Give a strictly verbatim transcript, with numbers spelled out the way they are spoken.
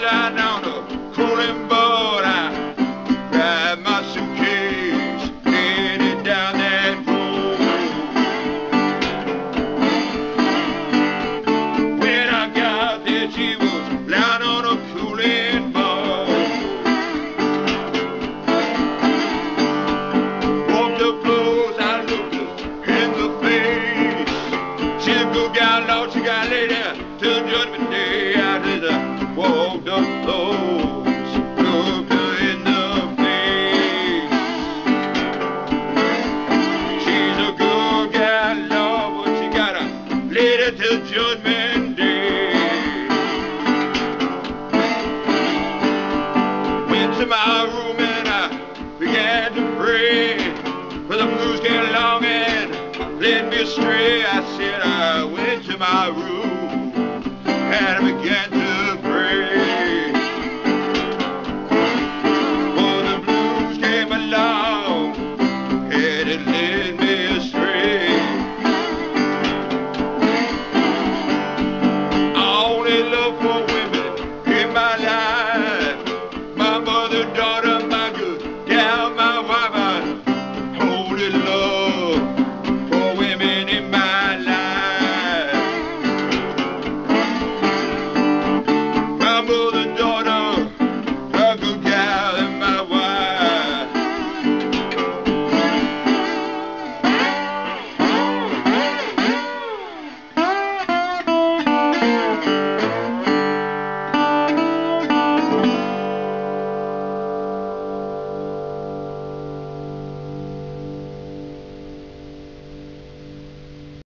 Lying on a cooling board, I grabbed my suitcase, headed down that road. When I got there, she was lying on a cooling board. Walked up close, I looked her in the face. She go got lost, she got laid out till judgment day. I did. Walked up close, looked her in the face. She's a good gal, Lord, but she got a lady till judgment day. Went to my room and I began to pray, but the blues came along and led me astray. I said I went to my room and I began